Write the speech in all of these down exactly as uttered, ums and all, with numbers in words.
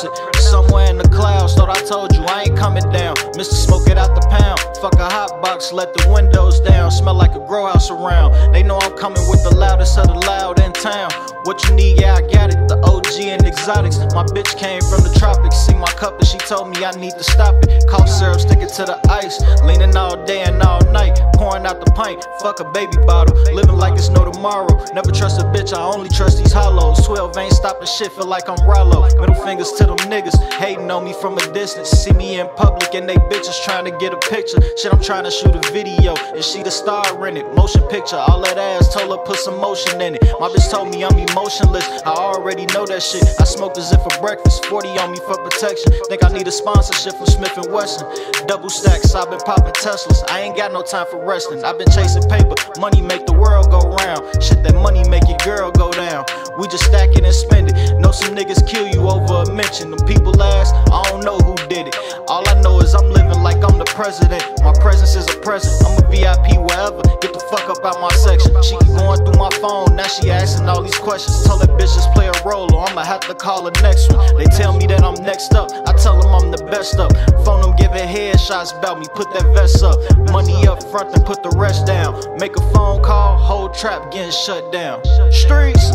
bounce it. Somewhere in the clouds, thought I told you I ain't coming down. Mister Smoke it out the pound. Fuck a hot box, let the windows down. Smell like a grow house around. They know I'm coming with the loudest of the loud in town. What you need, yeah, I got it. The O G and exotics. My bitch came from the tropics. See my cup and she told me I need to stop it. Cough syrup, stick it to the ice. Leaning all day and all night. Pouring out the pint. Fuck a baby bottle. Living like it's no tomorrow. Never trust a bitch, I only trust these hollows. twelve ain't stopping shit, feel like I'm Rollo. Middle fingers to them niggas. Hating on me from a distance. See me in public and they bitches trying to get a picture. Shit, I'm trying to shoot a video. And she the star in it. Motion picture. All that ass told her put some motion in it. My bitch told me I'm emotionless. I already know that shit. I smoked a zip for breakfast. forty on me for protection. Think I need a sponsorship from Smith and Wesson. Double stacks, I've been popping Teslas. I ain't got no time for wrestling. I've been chasing paper. Money make the world go round. Shit, that money make your girl go down. We just stack it and spend it. Know some niggas kill you over a mention. Them people ask, I don't know who did it. All I know is I'm living like I'm the president. My presence is a present. I'm a V I P wherever. Get the fuck up out my section. She keep going through my phone. Now she asking all these questions. Tell that bitch just play a role or I'ma have to call her next one. They tell me that I'm next up. I tell them I'm the best up. Phone them giving headshots about me. Put that vest up. Money up front and put the rest down. Make a phone call. Whole trap getting shut down. Streets.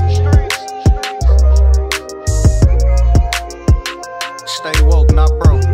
Stay woke, not broke.